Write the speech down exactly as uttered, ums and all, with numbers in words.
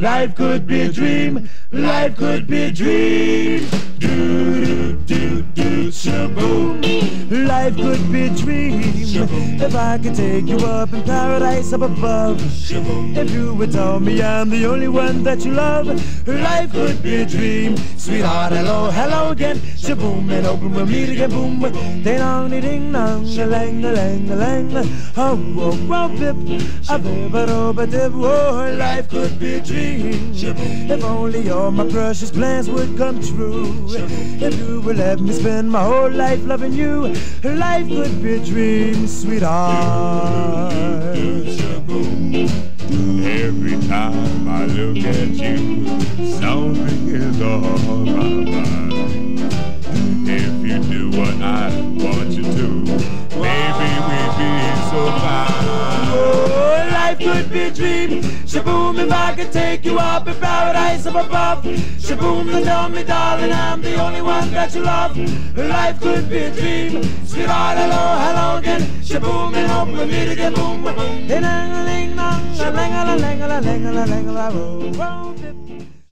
Life could be a dream, life could be a dream. Do do do do shaboom. Life could be a dream shaboom. If I could take you up in paradise up above shaboom. If you would tell me I'm the only one that you love. Life could be a dream. Sweetheart, hello, hello again. Shaboom, and open we'll meet again. Boom, ding dong, ding dong, lang, lang, lang. Oh, oh, oh, pip, a bib, a rob, a dib. Oh, life could be a dream. If only all my precious plans would come true. If you would let me spend my whole life loving you, life could be a dream, sweetheart. Every time I look at you, something is on my mind. If you do what I want you to, maybe we'd be so fine. Life could be a dream. Shaboom, if I could take you up in paradise up above. Shaboom, and tell me, darling, I'm the only one that you love. Life could be a dream. Sweetheart, hello, hello again. Shaboom, and hope we'll meet again. Boom, boom, boom.